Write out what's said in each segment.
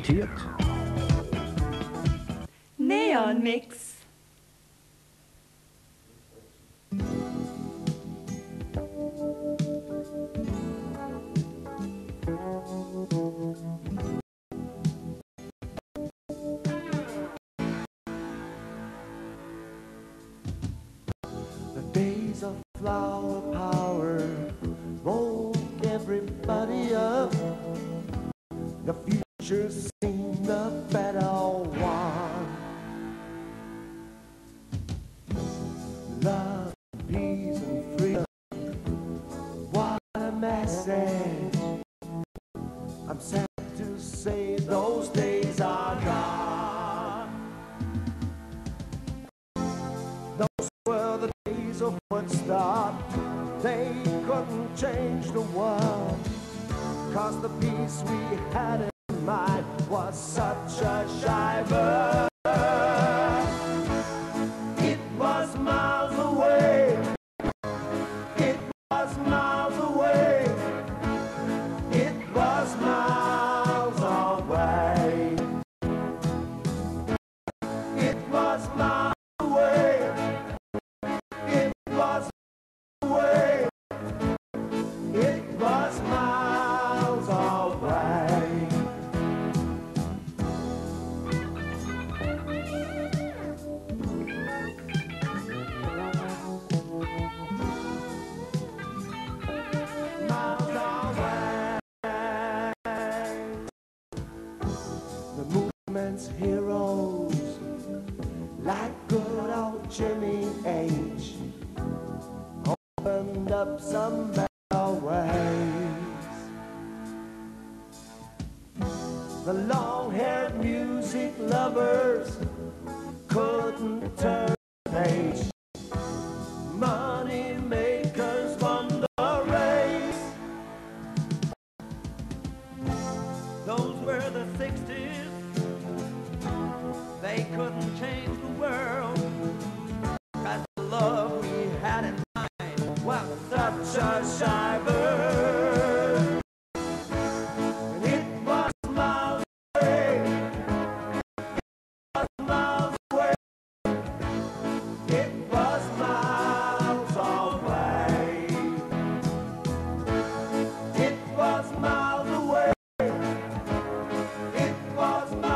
präsentiert Neon Mix. Flower power woke everybody up. The future seemed a better one. Love, peace, and freedom. What a message! I'm sad to say those days are gone. Those were the days of one star. They couldn't change the world, cause the peace we had in mind was such a shiver. It was miles away. It was miles away. It was miles away. It was miles away. It was heroes like good old Jimmy H opened up some better ways. The long-haired music lovers couldn't turn page. Money makers won the race. Those were the 60s. They couldn't change the world, cause the love we had in mind was such a shiver. It was miles away. It was miles away. It was miles away. It was miles away. It was miles away.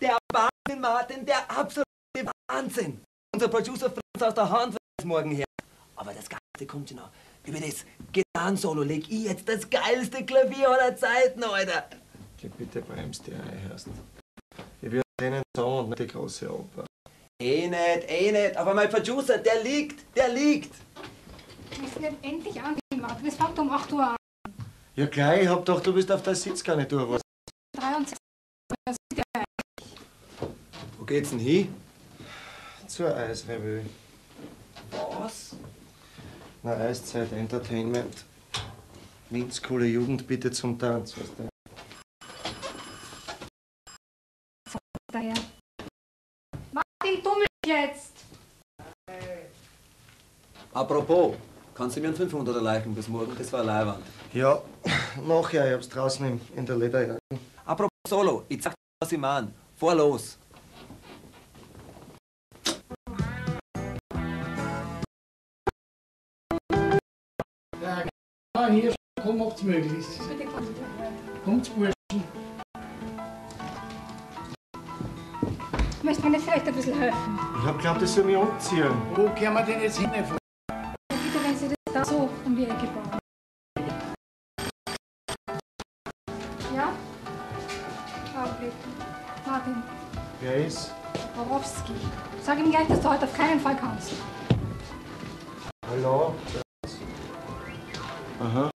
Martin! Der Wahnsinn, Martin, der absolute Wahnsinn! Unser Producer Franz aus der Hand ist morgen her. Aber das Ganze kommt ja noch über das Gitarren-Solo. Leg ich jetzt das geilste Klavier aller Zeiten, Alter! Geh bitte bremst dich ein, hörst. Ich will einen Song und nicht die große Oper. Eh nicht. Aber mein Producer, der liegt. Wir müssen jetzt endlich angehen, Martin. Es fängt um 8 Uhr an. Ja gleich, ich hab doch, du bist auf der Sitzgarnitur, was? 63. Was ist der eigentlich? Wo geht's denn hin? Zur Eisrevue. Was? Na, Eiszeit-Entertainment. Wiens coole Jugend bitte zum Tanz, weißt du? Daher. Martin, dummel jetzt! Apropos, kannst du mir einen 500er leichen bis morgen? Das war leiwand. Ja, nachher, ich hab's draußen in der Lederjacke. Apropos Solo, ich sag dir, was ich mein. Fahr los! Ja, hier, komm, macht's möglichst. Kommt's, Burschen. Ich möchte mir vielleicht ein bisschen helfen. Ich hab glaubt, das soll mich anziehen. Wo können wir denn jetzt hin? Bitte, wenn Sie das da so um die Ecke bauen. Ja? Augenblick. Martin. Wer ist? Borowski. Sag ihm gleich, dass du heute auf keinen Fall kannst. Hallo? Aha.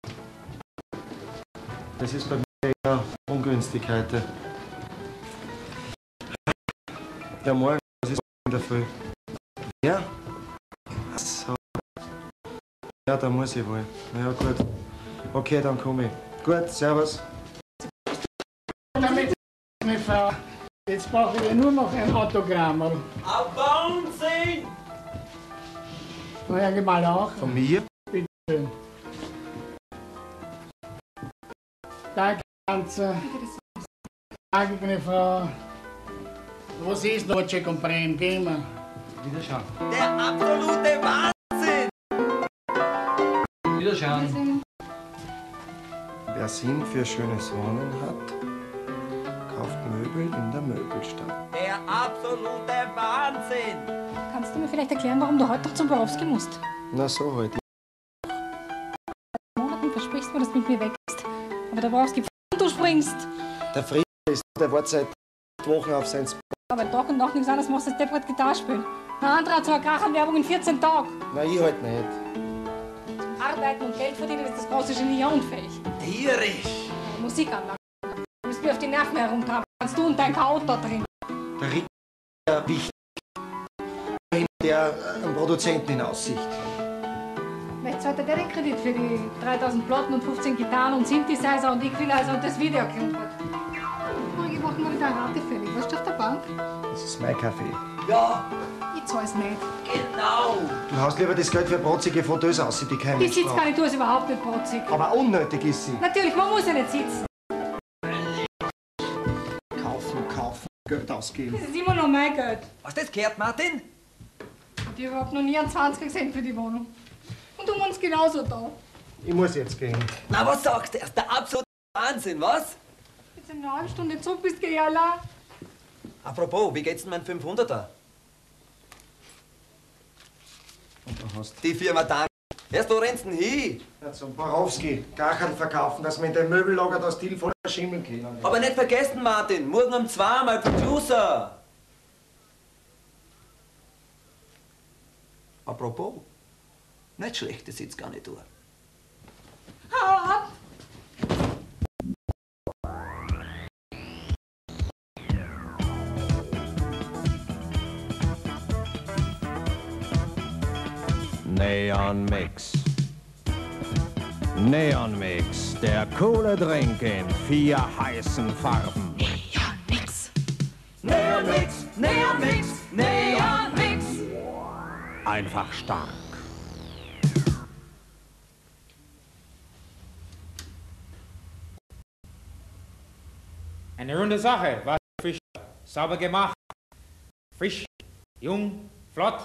Das ist bei mir eher Ungünstigkeit. Ja, morgen, was ist in der Früh? Ja? Achso. Ja, da muss ich wohl. Na ja, gut. Okay, dann komme ich. Gut, servus. Damit meine Frau. Jetzt brauchen wir nur noch ein Autogramm. Ein Wahnsinn! Euer Gemahl auch. Von mir? Bitte schön. Danke, Franz. Danke, meine Frau. Was ist Noche Comprem? Gehen wir. Wiederschauen. Der absolute Wahnsinn! Wiederschauen. Wer Sinn für schönes Wohnen hat, kauft Möbel in der Möbelstadt. Der absolute Wahnsinn! Kannst du mir vielleicht erklären, warum du heute noch zum Borowski musst? Na so, heute. Seit Monaten versprichst du mir, dass du mit mir wächst. Aber der Borowski, du springst! Der Frieder ist, der war seit Wochen auf sein Sport. Aber Tag und Nacht nichts anderes machst als Deppert Gitarre spielen. Der andere hat zwar Krachenwerbung in 14 Tagen. Na, ich halt nicht. Arbeiten und Geld verdienen ist das große Genie unfähig. Tierisch! Musik anlassen. Du musst mir auf die Nerven herumtraben. Kannst du und dein Chaot da drin. Der Rico ist ja wichtig. Der am Produzenten in Aussicht. Möchtest du heute den Kredit für die 3000 Platten und 15 Gitarren und Synthesizer und Equalizer und das Video gekriegt? Ich mache nur wieder eine Rate fällig. Warst du auf der Bank? Das ist mein Kaffee. Ja! Ich zahl's nicht. Genau! Du hast lieber das Geld für protzige Fotos aus, die kein Mensch braucht. Die sitzt gar nicht, du ist überhaupt nicht protzig. Aber unnötig ist sie. Natürlich, man muss ja nicht sitzen. Kaufen, kaufen, Geld ausgeben. Das ist immer noch mein Geld. Hast du das gehört, Martin? Und ich hab überhaupt noch nie einen 20er Cent für die Wohnung. Und du wohnst genauso da. Ich muss jetzt gehen. Na, was sagst du? Das ist der absolute Wahnsinn, was? Jetzt in einer halben Stunde zurück bist, geh ich allein. Apropos, wie geht's denn mein 500er? Die Firma dann. Erst wo rennst du denn hin? Ja, zum Borowski. Gachern verkaufen, dass wir in dem Möbellager das Deal voll verschimmeln können. Aber nicht vergessen, Martin. Morgen um 2 mal Producer. Apropos. Nicht schlecht, das sitzt gar nicht durch. Hau ab! Neon Mix. Neon Mix, der coole Drink in 4 heißen Farben. Neon Mix. Neon Mix, Neon Mix, Neon Mix. Einfach stark. Eine runde Sache, war Fisch. Sauber gemacht. Frisch, jung, flott.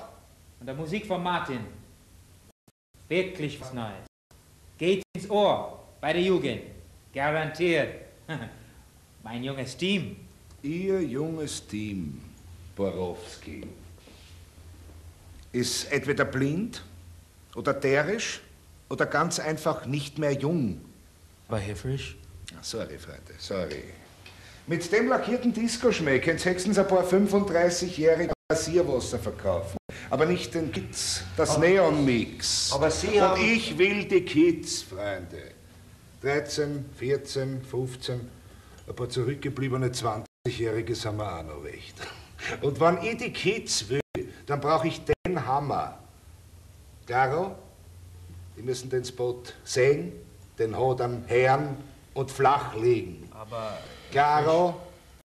Und der Musik von Martin. Wirklich was Neues. Geht ins Ohr bei der Jugend. Garantiert. Mein junges Team. Ihr junges Team, Borowski, ist entweder blind oder derisch oder ganz einfach nicht mehr jung. War hier frisch? Sorry, Freunde, sorry. Mit dem lackierten Disco-Schmäh könnt höchstens ein paar 35-jährige Rasierwasser verkaufen. Aber nicht den Kids, das Neon-Mix. Aber Sie haben... Und ich will die Kids, Freunde. 13, 14, 15, ein paar zurückgebliebene 20-Jährige sind wir auch noch recht. Und wenn ich die Kids will, dann brauche ich den Hammer. Klaro? Die müssen den Spot sehen, den Hut am Herrn und flach liegen. Aber... Klaro?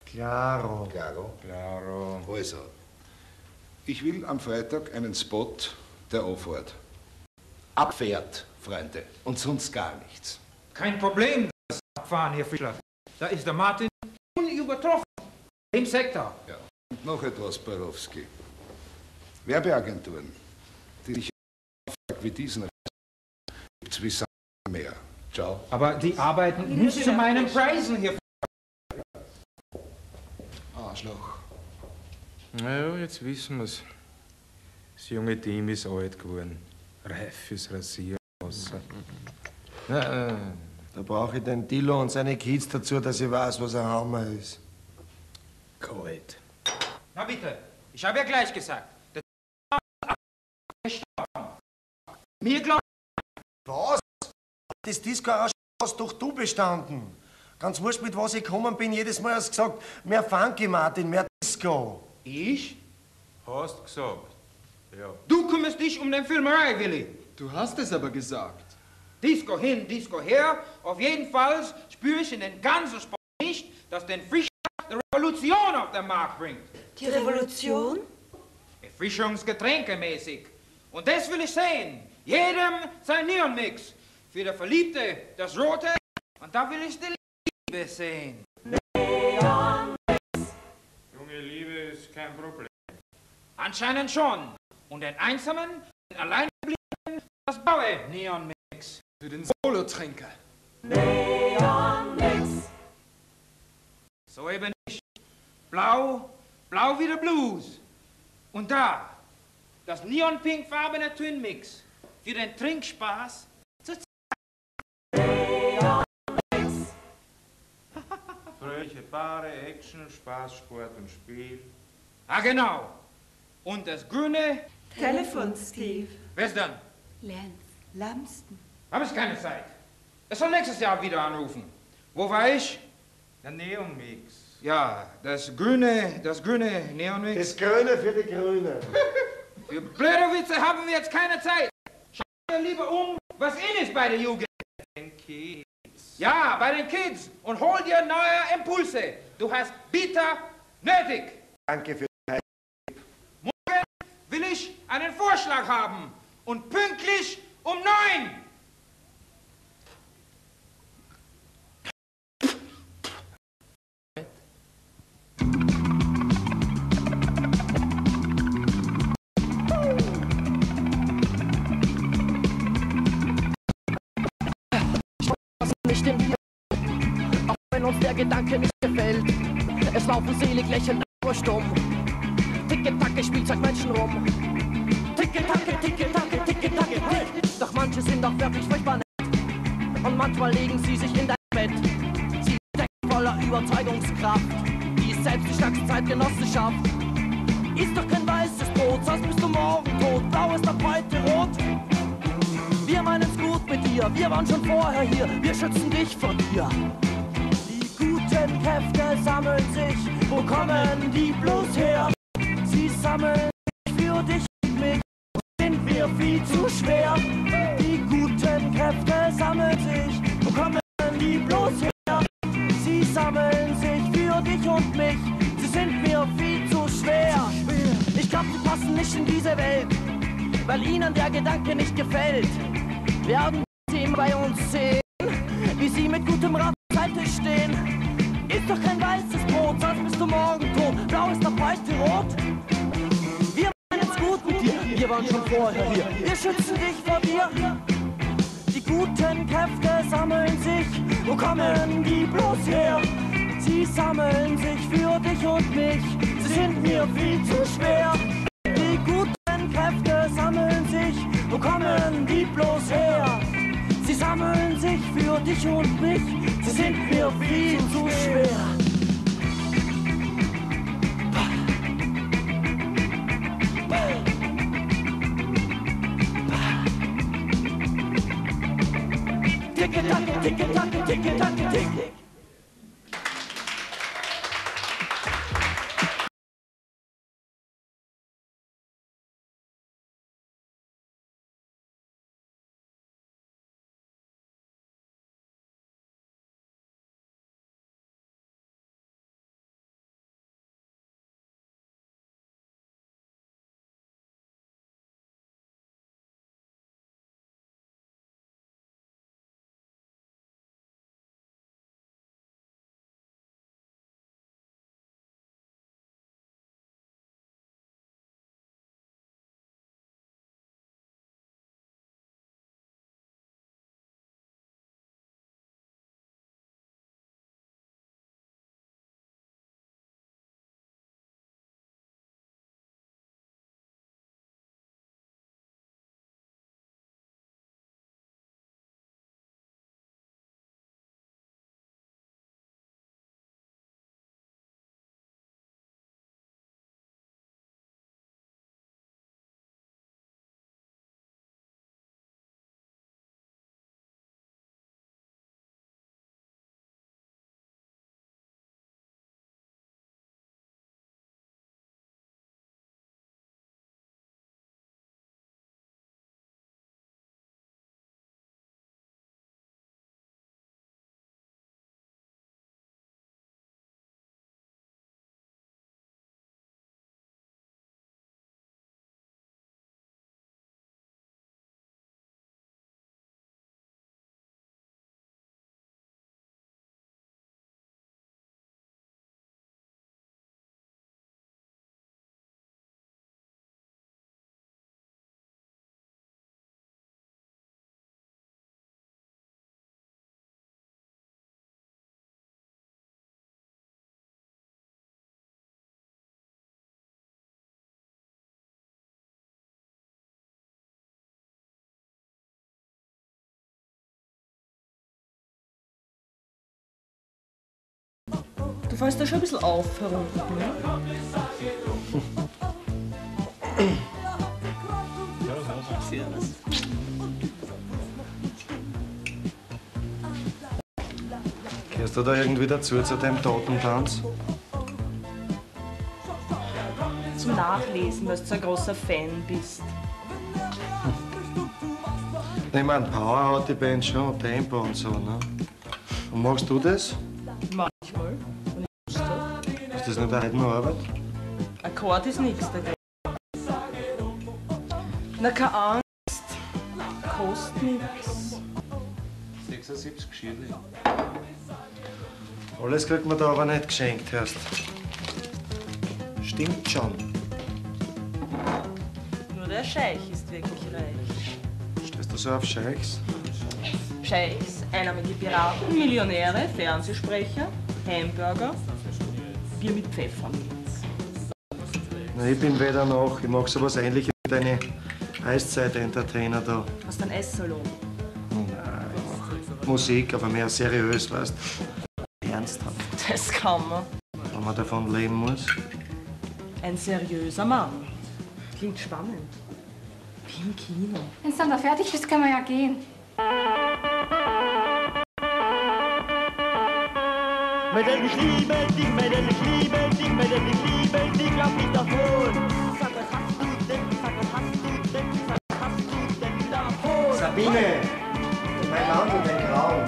Klaro. Klaro? Klaro. Also. Ich will am Freitag einen Spot, der anfährt. Abfährt, Freunde, und sonst gar nichts. Kein Problem, das Abfahren, Herr Fischler. Da ist der Martin unübertroffen im Sektor. Ja. Und noch etwas, Borowski. Werbeagenturen, die dich wie diesen gibt's wie Sand mehr. Ciao. Aber die arbeiten nicht zu meinen Preisen, Herr Fischler. Arschloch. Na ja, jetzt wissen wir's. Das junge Team ist alt geworden. Reif fürs Rasierwasser. Da brauche ich den Dilo und seine Kids dazu, dass ich weiß, was ein Hammer ist. Kalt. Na bitte, ich habe ja gleich gesagt. Der gestorben. Mir glaubt. Was? Das Disco-Arsch hast doch du bestanden. Ganz wurscht, mit was ich gekommen bin, jedes Mal hast du gesagt, mehr Funky, Martin, mehr Disco. Ich? Hast gesagt. Ja. Du kümmerst dich um den Filmerei, Willi. Du hast es aber gesagt. Disco hin, Disco her. Auf jeden Fall spüre ich in den ganzen Sport nicht, dass den Fisch eine Revolution auf den Markt bringt. Die Revolution? Erfrischungsgetränkemäßig. Und das will ich sehen. Jedem sein Neon Mix. Für der Verliebte das Rote. Und da will ich die Liebe sehen. Neon Mix. Junge, Liebe ist kein Problem. Anscheinend schon. Und den Einsamen, den Alleingebliebenen, das blaue Neon Mix. Für den Solotrinker. Neon Mix. So eben nicht. Blau, blau wie der Blues. Und da, das neonpinkfarbene Twin Mix für den Trinkspaß zu zeigen. Fröhliche Paare, Action, Spaß, Sport und Spiel. Ah, genau. Und das grüne Telefon, Steve. Wer ist dann? Lance Lumsden. Hab ich keine Zeit. Er soll nächstes Jahr wieder anrufen. Wo war ich? Der Neon Mix. Ja, das grüne Neonmix. Das Grüne für die Grünen. Für blöde Witze haben wir jetzt keine Zeit. Schauen wir lieber um, was in ist bei der Jugend. Den Kids. Ja, bei den Kids. Und hol dir neue Impulse. Du hast bitter nötig. Danke für den Tipp. Morgen will ich einen Vorschlag haben. Und pünktlich um 9. Uns der Gedanke nicht gefällt. Es laufen selig, lächelnd, nur stumm. Ticke-Tacke, Spielzeug Menschen rum. Ticke-Tacke, Ticke-Tacke, Ticke-Tacke, tick. Doch manche sind auch wirklich furchtbar nett. Und manchmal legen sie sich in dein Bett. Sie stecken voller Überzeugungskraft. Die ist selbst die stärkste Zeitgenossenschaft. Ist doch kein weißes Brot, sonst bist du morgen tot. Blau ist ab heute rot. Wir meinen's gut mit dir, wir waren schon vorher hier. Wir schützen dich vor dir. Kräfte sammeln sich, wo kommen die bloß her? Sie sammeln sich für dich und mich, sind wir viel zu schwer. Die guten Kräfte sammeln sich, wo kommen die bloß her? Sie sammeln sich für dich und mich, sie sind mir viel zu schwer. Ich glaub, die passen nicht in diese Welt, weil ihnen der Gedanke nicht gefällt. Werden sie bei uns sehen, wie sie mit gutem Rat Seite stehen. Ist doch kein weißes Brot, sonst bist du morgen tot. Blau ist ab heute rot. Wir meinen's gut mit dir, wir waren schon vorher hier. Wir schützen dich vor dir. Die guten Kräfte sammeln sich, wo kommen die bloß her? Sie sammeln sich für dich und mich, sie sind mir viel zu schwer. Die guten Kräfte sammeln sich, wo kommen die bloß her? Sie sammeln sich für dich und mich, sie sind mir viel zu schwer. Ticke-Tacke, Ticke-Tacke, Ticke-Tacke, Ticke. Du fällst da schon ein bisschen auf, herunten, ne? Gehst du da irgendwie dazu zu dem Totentanz? Zum Nachlesen, weil du so ein großer Fan bist. Ich meine, Power hat die Band schon, Tempo und so, ne? Und machst du das? Manchmal, wenn ich Lust habe. Ist das nicht eine Heidenarbeit? Akkord ist nichts dagegen. Na, keine Angst. Kostet nichts. 76 Schilling. Alles kriegt man da aber nicht geschenkt, hörst. Stimmt schon. Nur der Scheich ist wirklich reich. Stehst du so auf Scheichs? Scheichs, einnahmige Piraten, Millionäre, Fernsehsprecher, Hamburger, Bier mit Pfefferminz. Na, ich bin weder noch. Ich mag sowas Ähnliches wie deine Eiszeit-Entertainer da. Hast du einen Esssalon? Nein, Musik, aber mehr seriös, weißt du. Ernsthaft. Das kann man. Wenn man davon leben muss. Ein seriöser Mann. Klingt spannend. Wie im Kino. Wenn es dann da fertig ist, können wir ja gehen. Mädel, ich liebe dich, Mädel, ich liebe dich, Mädel, ich liebe dich, glaub nicht davon. Sag, was hast du denn, sag, was hast du denn, sag, was hast du denn davon? Sabine, mein Mann und mein Grauen.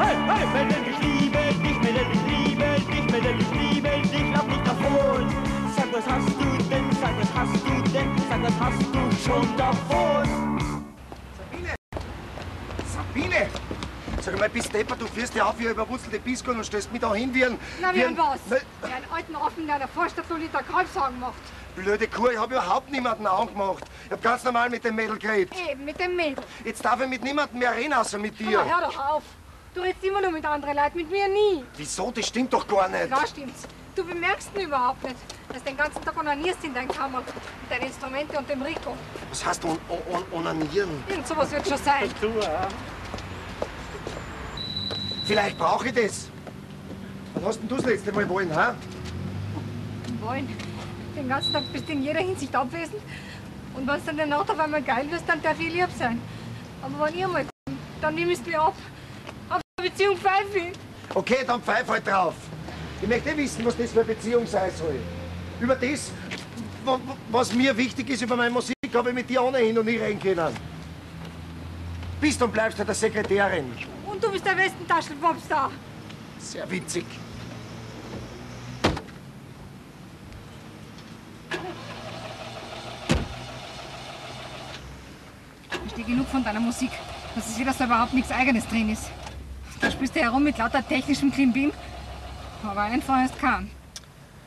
Hey, hey, Mädel, ich liebe dich, Mädel, ich liebe dich, Mädel, ich liebe dich, glaub nicht davon. Sag, was hast du denn, sag, was hast du denn, sag, was hast du schon davon? Sag mal, bist Depper, du führst ja auf wie überwurzelte Pisco und stellst mich da hin wie ein... Na, wie ein was? Wie ein alten Affen, der in der Vorstadt so Liter Kalbshagen macht. Blöde Kuh, ich hab überhaupt niemanden angemacht. Ich hab ganz normal mit dem Mädel geredet. Eben, mit dem Mädel. Jetzt darf ich mit niemandem mehr reden, außer mit dir. Aber hör doch auf. Du redest immer nur mit anderen Leuten, mit mir nie. Wieso? Das stimmt doch gar nicht. Ja, stimmt's. Du bemerkst ihn überhaupt nicht, dass du den ganzen Tag onanierst in deinem Kammer mit deinen Instrumenten und dem Rico. Was heißt onanieren? Irgend sowas wird schon sein. Du, ja. Vielleicht brauche ich das. Wann hast denn du das letzte Mal wollen, hä? Wollen? Den ganzen Tag bist du in jeder Hinsicht abwesend. Und wenn es dann danach auf einmal geil wirst, dann darf ich lieb sein. Aber wenn ihr mal kommt, dann nimm ich es mir ab. Auf eine Beziehung pfeife ich. Okay, dann pfeife halt drauf. Ich möchte wissen, was das für eine Beziehung sein soll. Über das, was mir wichtig ist, über meine Musik, habe ich mit dir ohnehin und nie reden können. Bist und bleibst halt eine Sekretärin. Und du bist der Westentaschen-Popstar. Sehr witzig. Ich verstehe genug von deiner Musik. Das ist ja, dass da überhaupt nichts Eigenes drin ist. Da spielst du herum mit lauter technischem Klimbim. Aber einfach ist kein.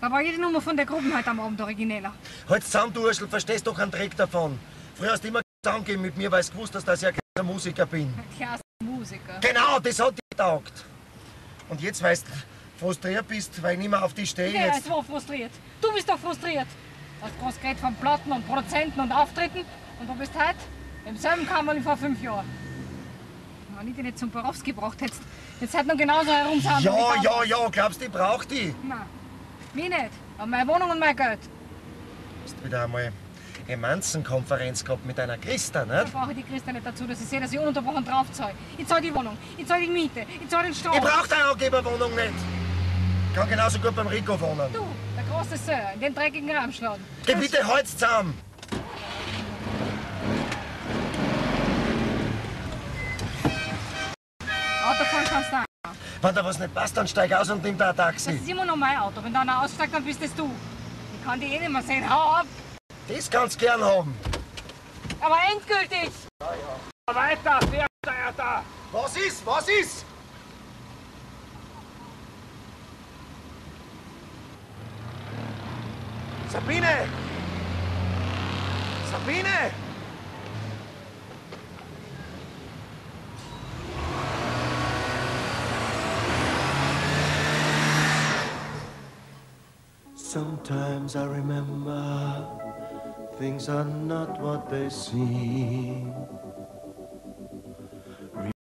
Da war jede Nummer von der Gruppe heute am Abend origineller. Halt zusammen, du Urschel, verstehst doch einen Dreck davon. Früher hast du immer zusammengegeben mit mir, weil ich gewusst hast, dass ich ja kein Musiker bin. Musiker. Genau, das hat dich getaugt. Und jetzt, weißt du, frustriert bist, weil ich nicht mehr auf dich stehe. Ja, es war frustriert. Du bist doch frustriert. Du hast groß geredet von Platten und Prozenten und Auftritten. Und du bist heute im selben Kammerl vor 5 Jahren. Wenn ich dich nicht zum Borowski gebraucht hättest, jetzt hätte noch genauso herumsammeln. Ja, glaubst du, ich brauch dich? Nein, mich nicht. Aber meine Wohnung und mein Geld. Du hast wieder einmal eine Manzenkonferenz gehabt mit einer Christa, ne? Ich brauche die Christa nicht dazu, dass ich sehe, dass ich ununterbrochen draufzahle. Ich zahle die Wohnung, ich zahle die Miete, ich zahle den Strom. Ich brauche deine Angeberwohnung nicht. Ich kann genauso gut beim Rico wohnen. Du, der große Sir, in den dreckigen Rahmschladen. Geh bitte Holz zusammen. Autofahren kannst du auch. Wenn da was nicht passt, dann steig aus und nimm da ein Taxi. Das ist immer noch mein Auto. Wenn da einer aussteigt, dann bist das du. Ich kann dich eh nicht mehr sehen. Hau ab! Das kannst du gern haben. Aber endgültig! Ja. Weiter, Pferdsteuer! Was ist? Was ist? Sabine! Sabine! Sometimes I remember things are not what they seem.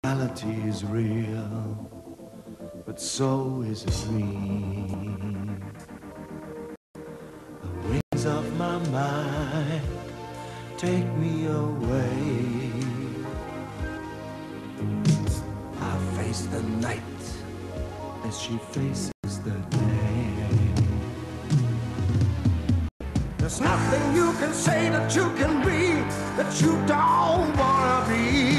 reality is real, but so is a dream. The wings of my mind take me away. I face the night as she faces the day. There's nothing you can say that you can be that you don't wanna be.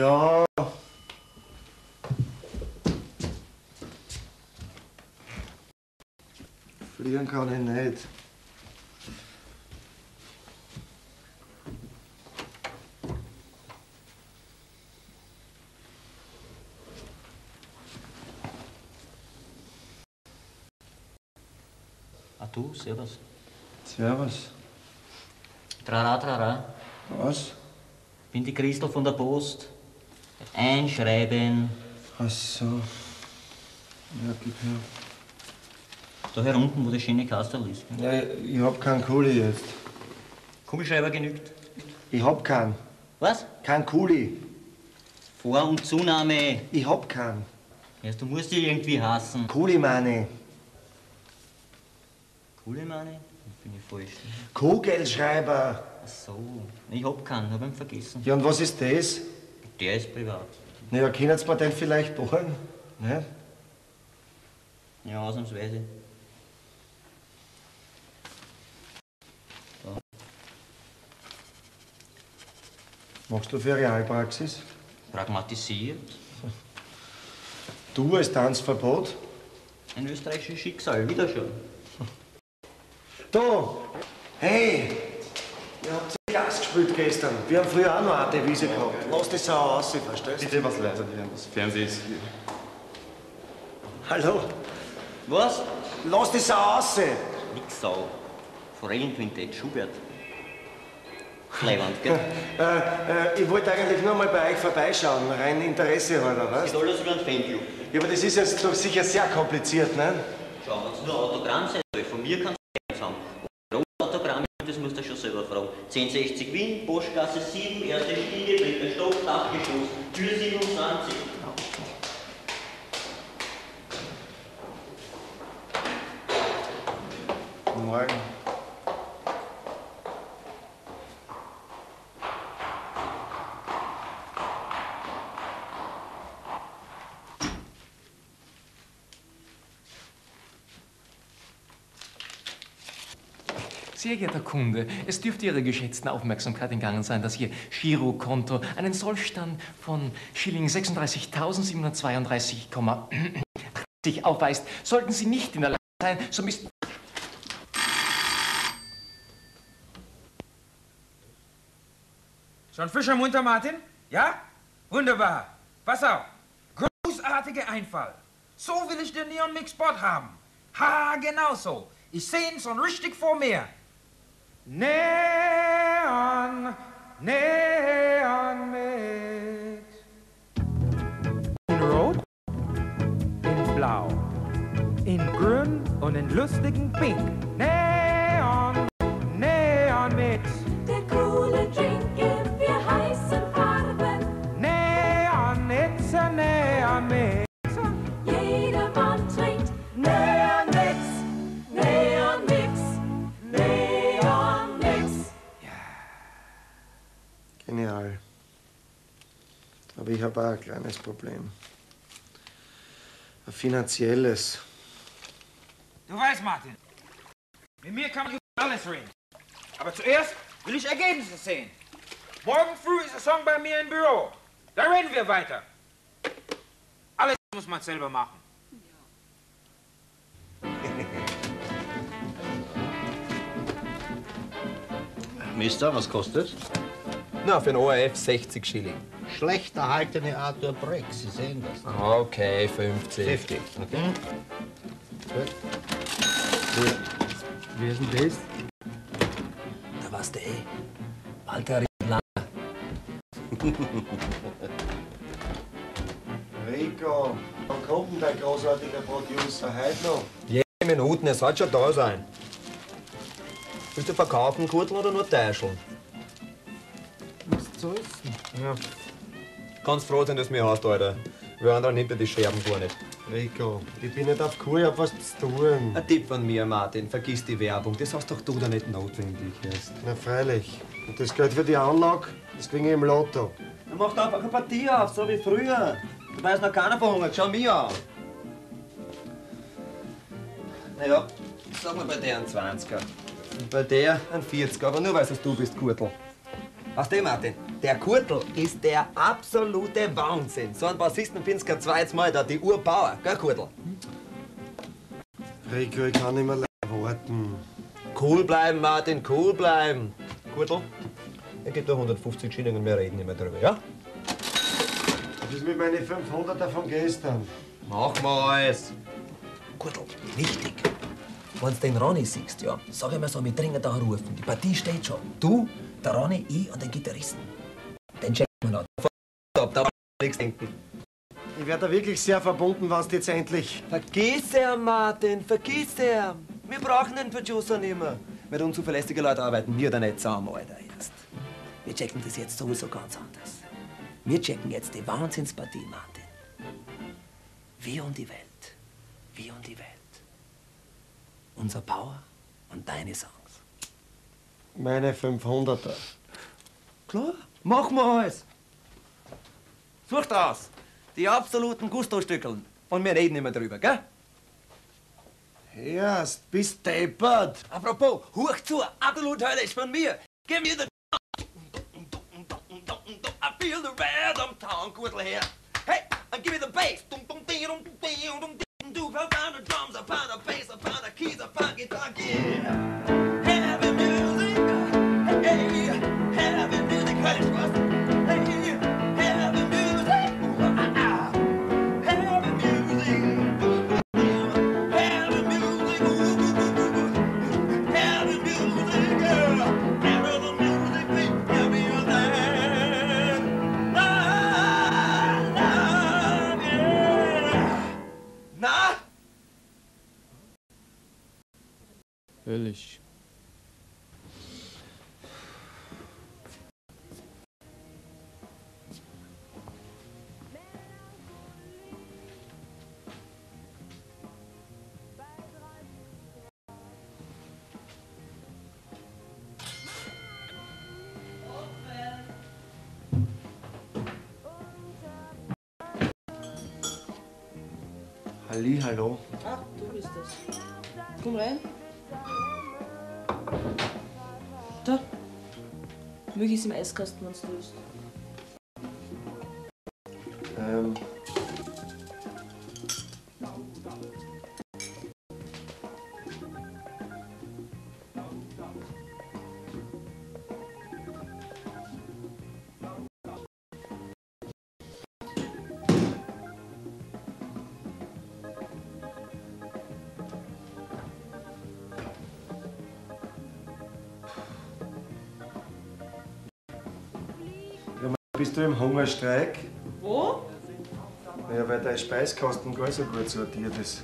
Yo. Yo. Vliegen kan hij niet. Du, servus. Servus. Trara, trara. Was? Bin die Christel von der Post. Einschreiben. Ach so. Ja, gib her. Da hier unten, wo das schöne Kastel ist. Ja, ich hab keinen Kuli jetzt. Kugelschreiber genügt. Ich hab keinen. Was? Kein Kuli. Vor- und Zunahme. Ich hab keinen. Ja, du musst dich irgendwie hassen. Kuli meine. Kugel meine? Bin ich falsch. Kugelschreiber! Ach so, ich hab keinen, hab ihn vergessen. Ja, und was ist das? Der ist privat. Naja, können Sie mir den vielleicht borgen? Ne? Ja, ausnahmsweise. Da. Machst du für Realpraxis? Pragmatisiert. Du als Tanzverbot? Ein österreichisches Schicksal, wieder schon. Da! Hey! Ihr habt so Gas gespielt gestern. Wir haben früher auch noch eine Devise gehabt. Lass die Sau raus, verstehst du? Bitte was leiser hören. Das Fernsehen ist hier. Hallo? Was? Lass die Sau raus! Nix Sau. Forellenquintett, Schubert. Leiband, gell? Ich wollte eigentlich nur mal bei euch vorbeischauen. Rein Interesse halber, was? Das ist alles über ein Fanclub. Ja, aber das ist jetzt doch sicher sehr kompliziert, ne? Schau, wenn es nur Autogramm sein soll, von mir kannst 1060 Wien, Postgasse 7, erste Stiege, dritter Stock, Dachgeschoss, Tür 27. Guten Morgen. Sehr geehrter Kunde, es dürfte Ihrer geschätzten Aufmerksamkeit entgangen sein, dass Ihr Girokonto einen Sollstand von Schilling 36.732,80 aufweist. Sollten Sie nicht in der Lage sein, so müssen... Schon Fisch am Unter, Martin? Ja? Wunderbar. Pass auf. Großartiger Einfall. So will ich den Neon Mix Sport haben. Ha, genau so. Ich sehe ihn schon richtig vor mir. Neon, Neon Mix. In Rot, in Blau, in Grün und in lustigem Pink. Neon, Neon Mix. egal. Aber ich habe auch ein kleines Problem. Ein finanzielles. Du weißt, Martin, mit mir kann man über alles reden. Aber zuerst will ich Ergebnisse sehen. Morgen früh ist der Song bei mir im Büro. Da reden wir weiter. Alles muss man selber machen. Mister, was kostet? Na, für den ORF 60 Schilling. Schlecht erhaltene Arthur Breck, Sie sehen das. Okay, 50. 50, okay. Mhm. Gut. Wer ist denn das? Da warst du eh. Walter Riedlanger. Rico, wann kommt denn dein großartiger Producer heute noch? Jede Minute, er sollte schon da sein. Willst du verkaufen, Kurtl, oder nur teuscheln? Was zu essen? Ja. Ganz froh sein, dass du mich hast, Alter. Wir anderen hinter die Scherben gar nicht. Rico, ich bin nicht auf Kur, ich hab was zu tun. Ein Tipp von mir, Martin, vergiss die Werbung. Das hast doch du da nicht notwendig erst. Na freilich. Und das Geld für die Anlage, das krieg ich im Lotto. Dann mach einfach eine Partie auf, so wie früher. Da weiß noch keiner verhungert, schau mich an. Na ja, sag mal bei der einen 20er. Und bei der ein 40er, aber nur weil es du bist, Kurtl. Weißt du, Martin, der Kurtl ist der absolute Wahnsinn. So einen Bassisten findest du kein zweites Mal da, die Urpower, gell, Kurtl? Rico, ich kann nicht mehr warten. Cool bleiben, Martin, cool bleiben. Kurtl, er gibt dir 150 Schilling und wir reden nicht mehr drüber, ja? Das ist mit meinen 500er von gestern. Mach mal alles. Kurtl, wichtig. Wenn du den Ronny siehst, ja, sag ihm so, wir dringend anrufen. Die Partie steht schon. Du, der Ronny, ich und den Gitarristen. Den checken wir noch. Da nichts denken. Ich werde da wirklich sehr verbunden, was jetzt endlich. Vergiss ihn, Martin, vergiss ihn. Wir brauchen den Producer nicht mehr. Mit unzuverlässigen Leuten arbeiten wir da nicht zusammen, Alter, erst. Wir checken das jetzt sowieso ganz anders. Wir checken jetzt die Wahnsinnspartie, Martin. Wir und die Welt. Wir und die Welt. Unser Power und deine Songs. Meine 500er. Klar, machen wir alles. Sucht aus. Die absoluten Gusto-Stückeln. Und wir reden nicht mehr drüber, gell? Ja, yes, bist deppert. Apropos, hoch zu, absolut höllisch von mir. Gib mir den. I feel the red am Town, Kurtl her. Hey, and give me the bass. Do pound the drums, I pound the bass, I pound the keys, I pound guitar, yeah. Heavy music, hurts us. Hey, heavy music, heavy music, heavy music, heavy music, girl, heavy music, please, heavy music. Höllisch. Halli, hallo. Ach, du bist das. Komm rein. Da. Milch ist im Eiskasten, wenn du willst. Bist du im Hungerstreik? Wo? Naja, weil dein Speiskasten gar so gut sortiert ist.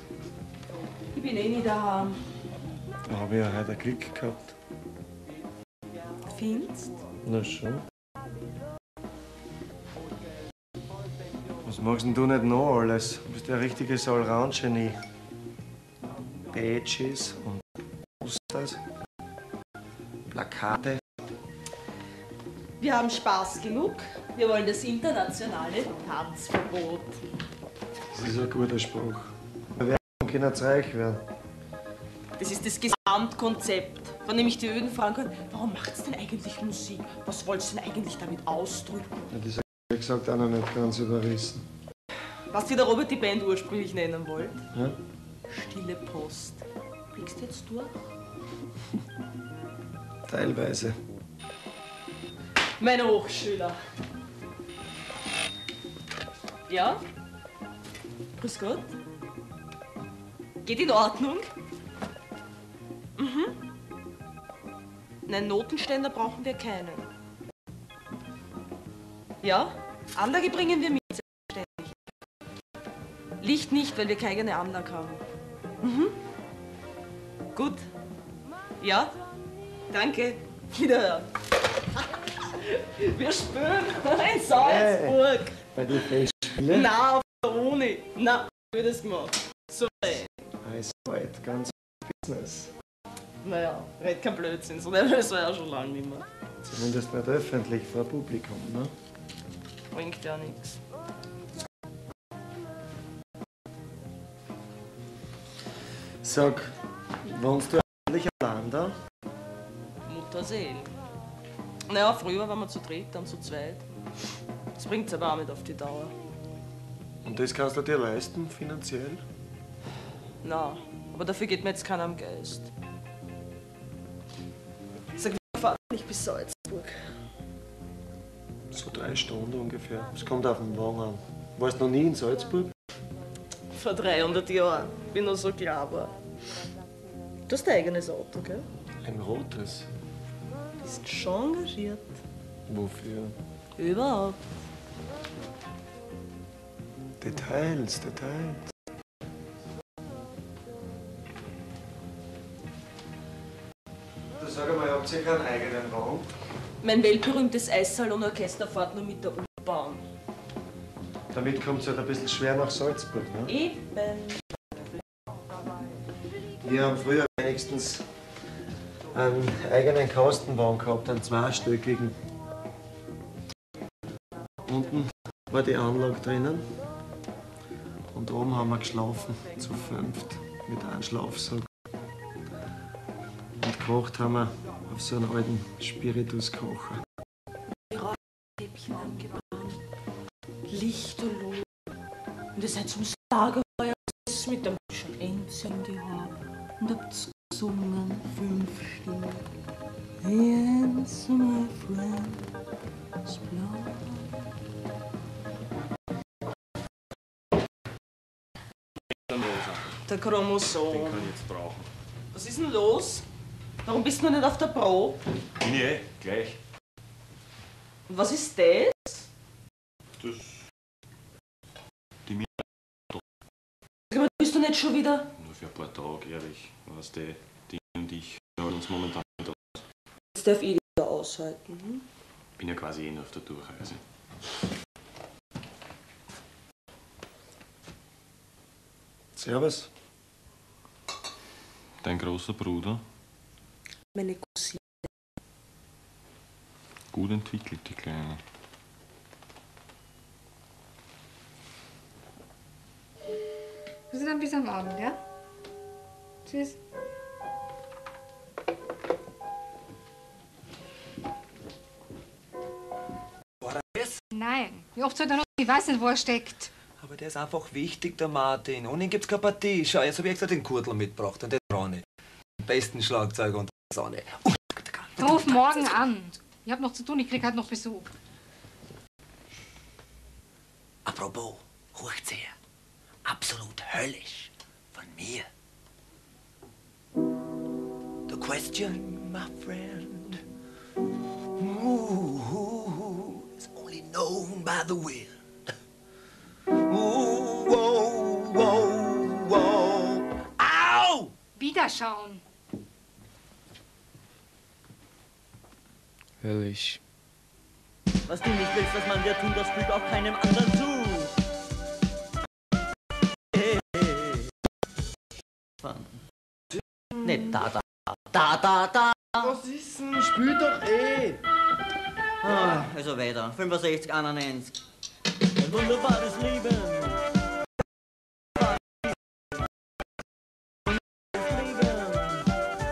Ich bin eh nicht daheim. Da habe ich ja heute Glück gehabt. Findest? Na schon. Was magst denn du nicht noch alles? Du bist ja ein richtiges Allround-Genie. Badges und Posters. Plakate. Wir haben Spaß genug. Wir wollen das internationale Tanzverbot. Das ist ein guter Spruch. Wir können jetzt reich werden. Das ist das Gesamtkonzept. Wenn nämlich die öden fragen können, warum macht's denn eigentlich Musik? Was wollt's denn eigentlich damit ausdrücken? Ja, das habe ich gesagt, auch noch nicht ganz überrissen. Was dir der Robert die Band ursprünglich nennen wollte? Ja? Stille Post. Blickst du jetzt durch? Teilweise. Meine Hochschüler. Ja? Grüß Gott. Geht in Ordnung? Mhm. Nein, Notenständer brauchen wir keinen. Ja? Anlage bringen wir mit, selbstverständlich. Licht nicht, weil wir keine Anlage haben. Mhm. Gut. Ja? Danke. Wiederhören. Wir spüren in Salzburg. Bei den Festspielen? Na, auf der Uni. Na, wie wird das gemacht? So. Eiszeit, ganz Business. Naja, red kein Blödsinn, so nervös war ja schon lange nicht mehr. Zumindest nicht öffentlich vor Publikum, ne? Bringt ja nichts. Sag, wohnst du eigentlich allein da? Mutterseelen. Naja, früher waren wir zu dritt, dann zu zweit. Das bringt's aber auch nicht auf die Dauer. Und das kannst du dir leisten, finanziell? Na, aber dafür geht mir jetzt keiner am Geist. Sag, wir fahren nicht bis Salzburg. So 3 Stunden ungefähr. Es kommt auf den Wagen an. Warst du noch nie in Salzburg? Vor 300 Jahren. Bin noch so klar war. Du hast dein eigenes Auto, gell? Ein rotes. Du bist schon engagiert. Wofür? Überhaupt. Details, Details. Du sag einmal, habt ihr keinen eigenen Raum? Mein weltberühmtes Eissalonorchester fährt nur mit der U-Bahn. Damit kommt es halt ein bisschen schwer nach Salzburg, ne? Eben. Wir haben früher wenigstens einen eigenen Kastenwagen gehabt, einen 2-stöckigen. Unten war die Anlage drinnen und oben haben wir geschlafen, zu 5 mit einem Schlafsack. Und gekocht haben wir auf so einen alten Spirituskocher. Räucherstäbchen angebrannt, lichterloh. Und ihr seid zum Lagerfeuer mit dem schönen Enzian gehabt und habt's gesungen, 5 Stimmen. The answer, my friend, is blond. Der Chromosom. Den kann ich jetzt brauchen. Was ist denn los? Warum bist du noch nicht auf der Probe? Nee, gleich. Und was ist das? Das... die Mieter. Du bist doch nicht schon wieder... Nur für ein paar Tage, ehrlich. Weißt du, die und ich hören uns momentan nicht aus. Jetzt darf ich wieder aushalten. Hm? Ich bin ja quasi eh nur auf der Durchreise. Servus. Dein großer Bruder? Meine Cousine. Gut entwickelt, die Kleine. Wir sind dann bis am Abend, ja? Tschüss. War das? Nein. Wie oft soll der noch? Ich weiß nicht, wo er steckt. Aber der ist einfach wichtig, der Martin. Ohne ihn gibt's keine Partie. Schau, jetzt habe ich extra den Kurtl mitgebracht und den Ronny. Den besten Schlagzeuger unter der Sonne. Ruf morgen an. Ich hab noch zu tun, ich krieg halt noch Besuch. Apropos, hört's her. Absolut höllisch. Von mir. The question, my friend, ooh, is only known by the wind. Ooh, oh, oh, oh. Au! Wiederschauen. Herrlich. Was du nicht willst, dass man dir tun, das fügt auch keinem anderen zu. Hey, hey. Nicht da, da. Da, da, da. Was ist denn? Spiel doch eh. Ah, also weiter. 65, 91. Ein wunderbares Leben.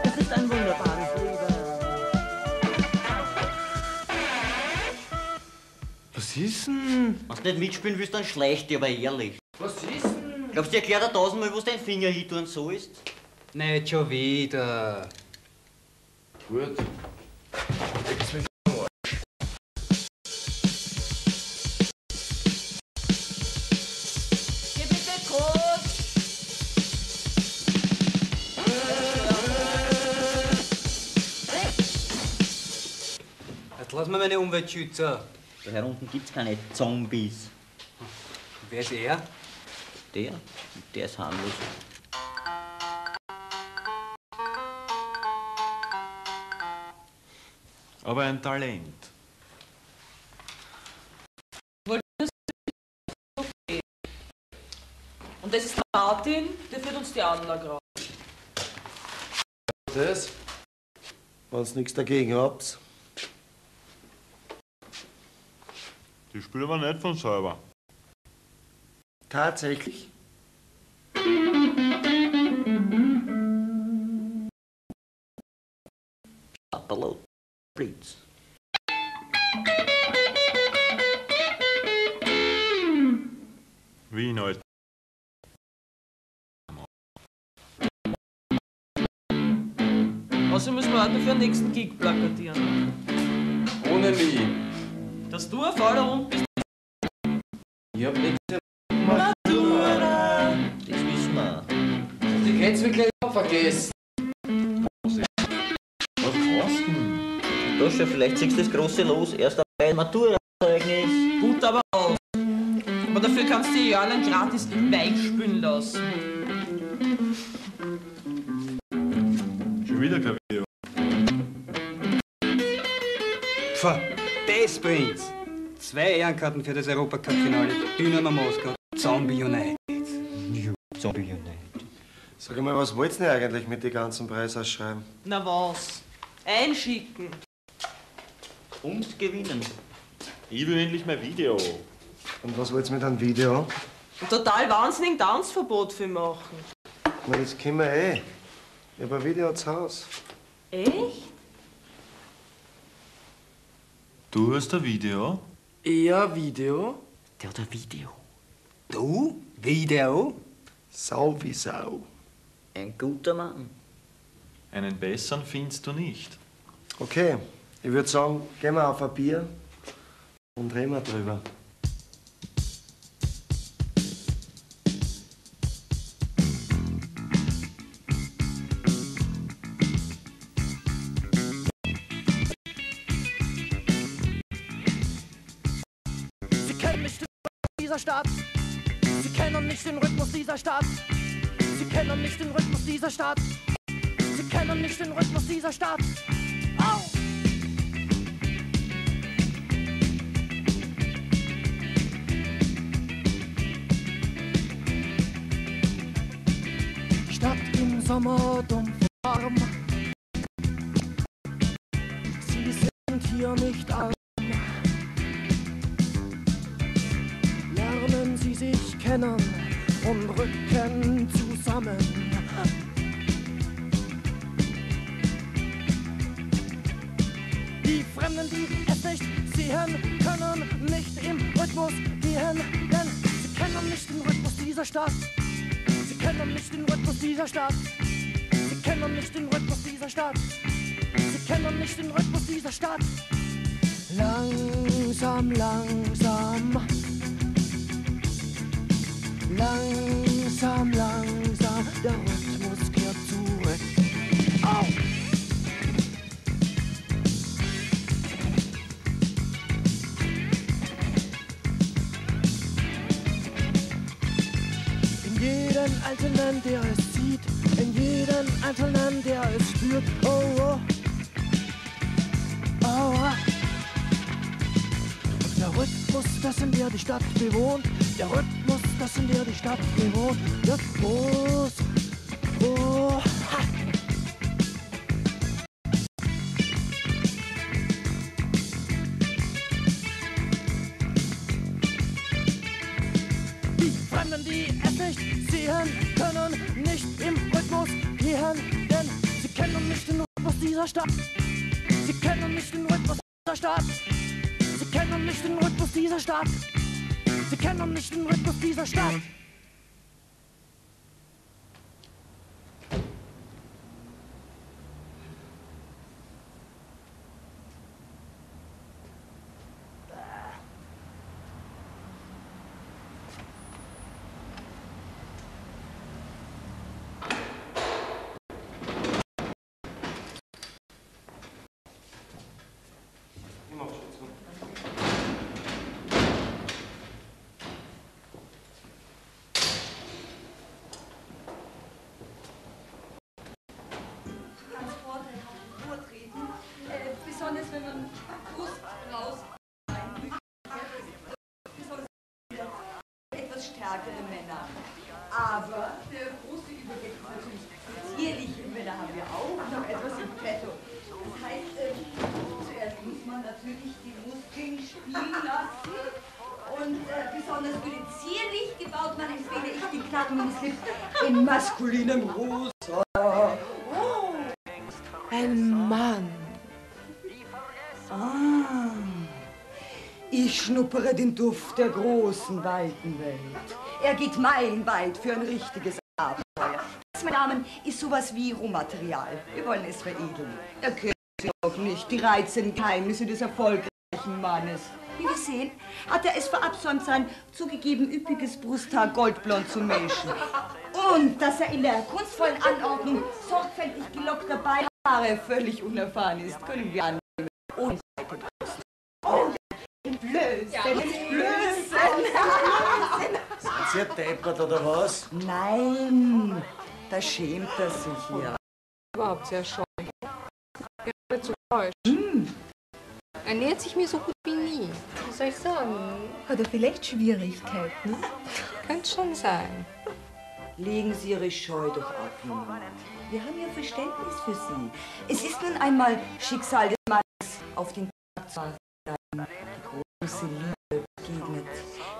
Es ist ein wunderbares Leben. Was ist denn? Wenn du nicht mitspielen willst, dann schlecht dir, aber ehrlich. Was ist denn? Glaubst du, ich erklär dir tausendmal, wo dein Finger hin tun sollst? Nicht schon wieder. Gut. Jetzt mich am Arsch. Geh bitte kurz! Jetzt lass mir meine Umwelt schützen. Da hier unten gibt's keine Zombies. Und wer ist er? Der? Der ist harmlos. Aber ein Talent. Und das ist Martin, der führt uns die Anlage raus. Das? Wenn's nichts dagegen habt. Die spielen wir nicht von selber. Tatsächlich? Apollo. Blitz. Wie neu. Außerdem müssen wir heute für den nächsten Gig plakatieren. Ohne mich. Dass du ein Fauler rund bist. Ich hab nichts gemacht. Das wissen wir. Die Grenze wird gleich auch vergessen. Ja, vielleicht siehst du das große Los, erst dabei Maturazeugnis. Gut, aber aus. Aber dafür kannst du die Jahre lang gratis im Weich spülen lassen. Schon wieder Klavier. Pfff, das bringt's. 2 Ehrenkarten für das Europacup-Finale. Dynamo Moskau, Zombie United. Zombie United. Sag mal, was wollt's denn eigentlich mit den ganzen Preisausschreiben? Na was? Einschicken. Und gewinnen. Ich will endlich mein Video. Und was wollt ihr mit einem Video? Ein total wahnsinnigen Tanzverbot für machen. Na, das können wir eh. Ich hab ein Video zu Hause. Echt? Du hast ein Video? Ja, Video. Der hat ein Video. Du? Video? Sau wie Sau. Ein guter Mann. Einen besseren findest du nicht. Okay. Ich würde sagen, gehen wir auf ein Bier und reden wir drüber. Sie kennen nicht den Rhythmus dieser Stadt. Sie kennen nicht den Rhythmus dieser Stadt. Sie kennen nicht den Rhythmus dieser Stadt. Sie kennen nicht den Rhythmus dieser Stadt. Au! Sommer dumpf warm. Sie sind hier nicht arm. Lernen Sie sich kennen und rücken zusammen. Die Fremden, die es nicht sehen können, nicht im Rhythmus gehen, denn sie kennen nicht den Rhythmus dieser Stadt. Sie kennen nicht den Rhythmus dieser Stadt. Sie kennen nicht den Rhythmus dieser Stadt. Sie kennen nicht den Rhythmus dieser Stadt. Langsam, langsam. Langsam, langsam. Der Rhythmus kehrt zurück. Au! Einzelnen, der es sieht, in jedem Einzelnen, der es spürt. Oh, oh, oh. Der Rhythmus, dessen der die Stadt bewohnt, der Rhythmus, dessen der die Stadt bewohnt, wird groß. Oh, ha. die Fremden, die es nicht sehen können, nicht im Rhythmus gehen, denn sie kennen nicht den Rhythmus dieser Stadt. Sie kennen nicht den Rhythmus dieser Stadt. Sie kennen nicht den Rhythmus dieser Stadt. Sie kennen nicht den Rhythmus dieser Stadt. In maskulinem Rosa. Oh. Ein Mann. Ah. Ich schnuppere den Duft der großen, weiten Welt. Er geht meilenweit für ein richtiges Abenteuer. Das, meine Damen, ist sowas wie Rohmaterial. Wir wollen es veredeln. Er kennt sie auch nicht, die reizenden Geheimnisse des erfolgreichen Mannes. Wie wir sehen, hat er es verabsäumt, sein zugegeben üppiges Brusthaar goldblond zu mischen. Und dass er in der kunstvollen Anordnung sorgfältig gelockter Beinahe völlig unerfahren ist, können wir annehmen. Ohne Seite draußen. Oh, entblößen, ja, entblößen. Sind Sie ein Deppert oder was? Nein, da schämt er sich ja. Überhaupt sehr scheu. Gerade zu täuschen. Er nähert sich mir so gut wie nie. Was soll ich sagen? Hat er vielleicht Schwierigkeiten? Könnte schon sein. Legen Sie Ihre Scheu doch ab, junge Mann. Wir haben ja Verständnis für Sie. Es ist nun einmal Schicksal des Mannes, auf den Tag zu warten, die große Liebe begegnet.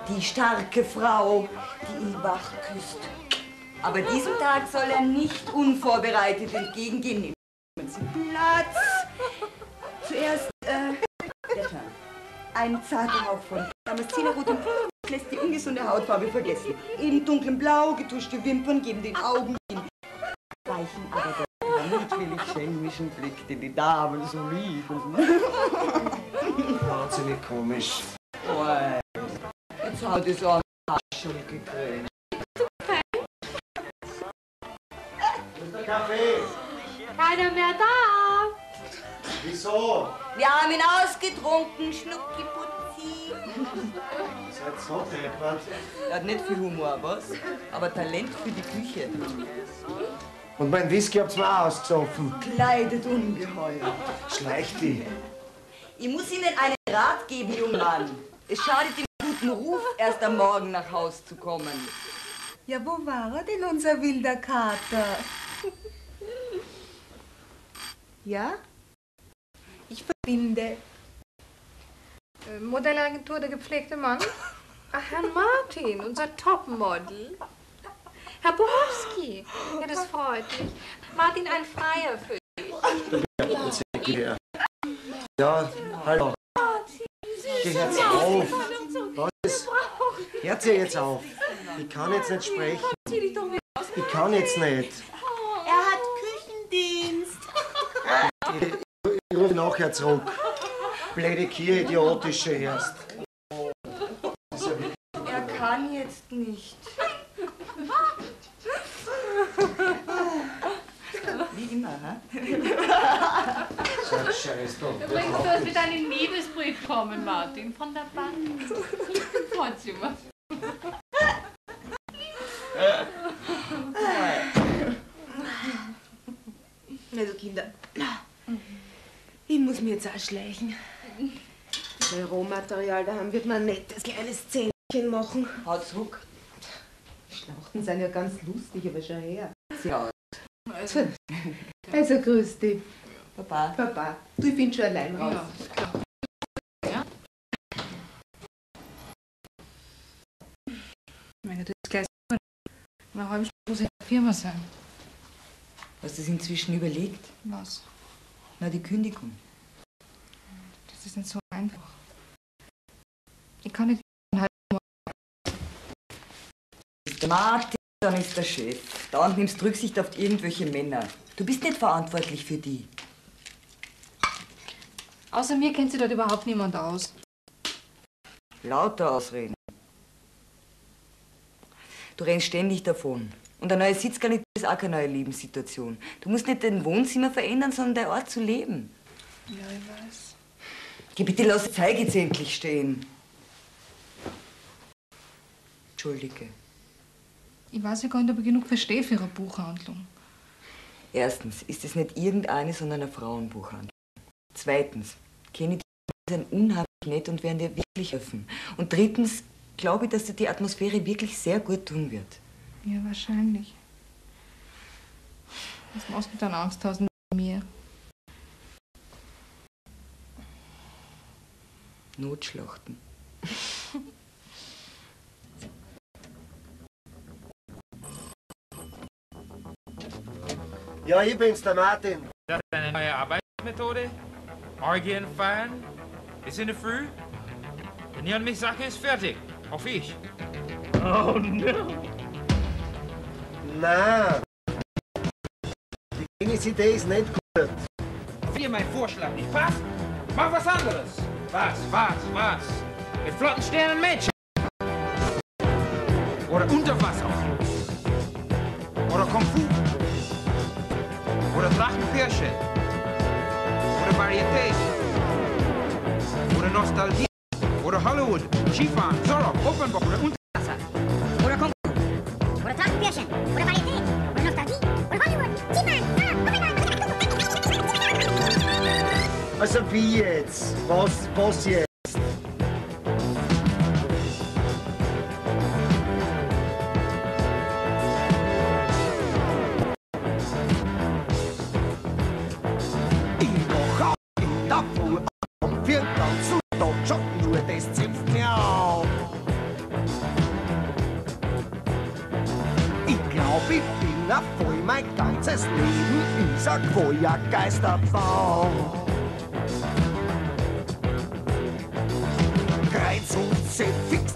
Die starke Frau, die ihn wach küsst. Aber diesem Tag soll er nicht unvorbereitet entgegengehen. Nehmen Sie Platz. Zuerst, ein zarter Hauch von Damaszinerrot und Pfeffer lässt die ungesunde Hautfarbe vergessen. In dunklem Blau getuschte Wimpern geben den Augen den weichen, aber den mutwillig schelmischen Blick, den die Damen so lieben. Wahnsinnig komisch. Boah, jetzt hat es auch einen Haschel gekriegt. Ist der Kaffee? Keiner mehr da. Wieso? Wir haben ihn ausgetrunken, Schnuckiputzi. Ihr seid so deppert. Er hat nicht viel Humor, was? Aber Talent für die Küche. Und mein Whisky habt's mir auch ausgesoffen. Kleidet ungeheuer. Schleicht die. Ich muss Ihnen einen Rat geben, junger Mann. Es schadet dem guten Ruf, erst am Morgen nach Haus zu kommen. Ja, wo war er denn, unser wilder Kater? Ja? Ich verbinde. Modellagentur der gepflegte Mann. Ach, Herr Martin, unser Topmodel. Herr Borowski. Ja, das freut mich. Martin, ein Freier für dich. Ja, hallo. Geh jetzt auf. Was? Hört ihr jetzt auf. Ich kann jetzt nicht sprechen. Ich kann jetzt nicht. Er hat Küchendienst. Ich rufe nachher zurück. Blöde Kier, idiotische erst. Er kann jetzt nicht. Wie immer, ha? So ein Scheiß doch. Übrigens, du hast mit einem Liebesbrief kommen, Martin, von der Bank. Vorzimmer. Also, Kinder. Ich muss mir jetzt auch schleichen. Bei Rohmaterial daheim wird man ein nettes kleines Zähnchen machen. Haut's ruck. Schlauchten sind ja ganz lustig, aber schau her. Ja. Also grüß dich. Papa. Papa. Du, ich bin schon allein raus. Ja. Meine Eine halbe Stunde muss ich in der Firma sein. Hast du das inzwischen überlegt? Was? Na, die Kündigung. Das ist nicht so einfach. Ich kann nicht halb machen. Ist der Martin, dann ist der Chef. Dauernd nimmst du Rücksicht auf irgendwelche Männer. Du bist nicht verantwortlich für die. Außer mir kennt sie dort überhaupt niemand aus. Lauter Ausreden. Du rennst ständig davon. Und eine neue Sitzgarnitur ist auch keine neue Lebenssituation. Du musst nicht dein Wohnzimmer verändern, sondern deinen Ort zu leben. Ja, ich weiß. Geh bitte, lass die Zeige jetzt endlich stehen. Entschuldige. Ich weiß ja gar nicht, ob ich genug verstehe für eine Buchhandlung. Erstens ist es nicht irgendeine, sondern eine Frauenbuchhandlung. Zweitens, kenne die sind unheimlich nett und werden dir wirklich helfen. Und drittens, glaube ich, dass dir die Atmosphäre wirklich sehr gut tun wird. Ja, wahrscheinlich. Das machst du dann Angst hast mit mir. Notschlachten. Ja, ich bin's, der Martin. Das ist eine neue Arbeitsmethode. Orgien feiern. Ist in der Früh. Die Neon Mix-Sache ist fertig. Hoffe ich. Oh no! Nein! Die Genisidee ist nicht gut. Wie mein Vorschlag nicht passt, mach was anderes. Was? Mit flotten Sternen Mädchen. Oder Unterwasser. Oder Kung Fu. Oder Drachenkirsche. Oder Varieté. Oder Nostalgie. Oder Hollywood. Skifahren, Zorro, Offenbach oder Unterwasser. Oder Kung Fu. Oder Drachenkirsche. Oder Varieté. Oder Nostalgie. Oder Hollywood. Skifahren, Zorro, Offenbach. Also wie jetzt? Was jetzt? Ja, Geisterbau. Kreuz und C fix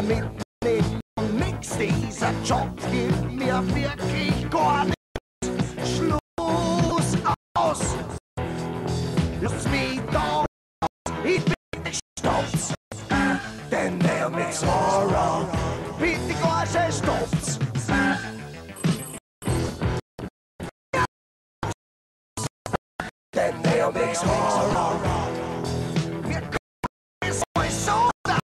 mit Neon Mix. Dieser Job gibt mir wirklich gar nichts. Schluss aus. Lass mich doch aus. Ich bin nicht stolz. Denn Neon Mix Horror. Bitte gar nicht stolz. Neon Mix Horror. Wir können es euch so da.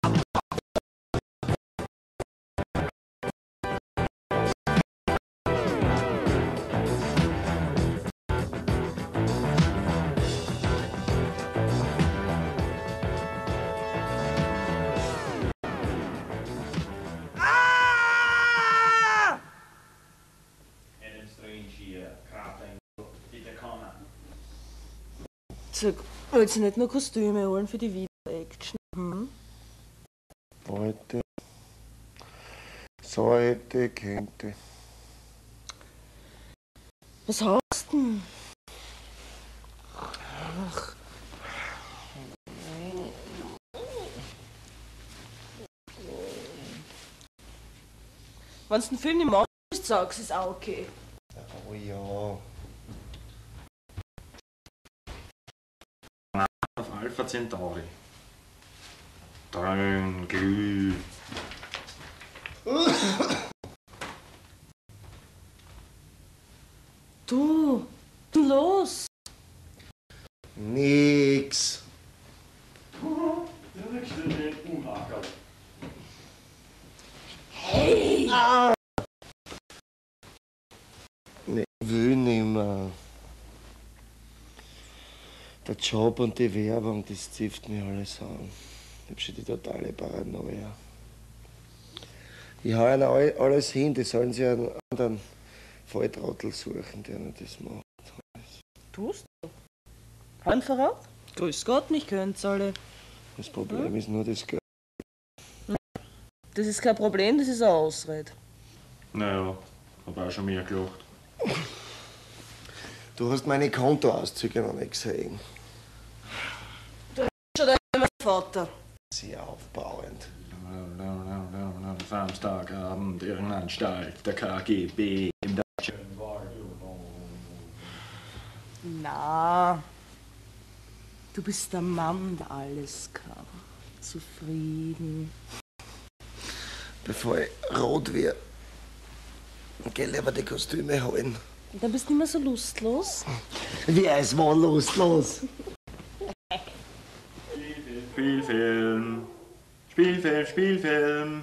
Ah! And strange here, Kraten. Bitte kommen. Sag, willst du nicht nur Kostüme holen für die Video-Action? Hm? Wollte, sollte, könnte. Was hast du denn? Ach. Wenn du den Film nicht machst, sagst du, ist auch okay. Oh ja. Auf Alpha Centauri. Drön, glüh. Du, los? Nix. Hey! Ah. Nee, will nimmer. Der Job und die Werbung, das zifft mir alles an. Ich hab schon die totale Paranoia. Ich hau ihnen alles hin, die sollen sich einen anderen Volltrottel suchen, der ihnen das macht. Tust du? Einfach auch? Grüß Gott, nicht könnt's alle. Das Problem ist nur das Geld. Das ist kein Problem, das ist eine Ausrede. Naja, hab auch schon mehr gelacht. Du hast meine Kontoauszüge noch nicht gesehen. Du bist schon dein Vater. Sehr aufbauend. Samstagabend, Irrenanstalt, der KGB im deutschen Wald. Na, du bist der Mann, der alles kann. Zufrieden. Bevor ich rot werde, geh lieber die Kostüme holen. Dann bist du nicht mehr so lustlos. Wer ist wohl lustlos? Spielfilm. Spielfilm, Spielfilm.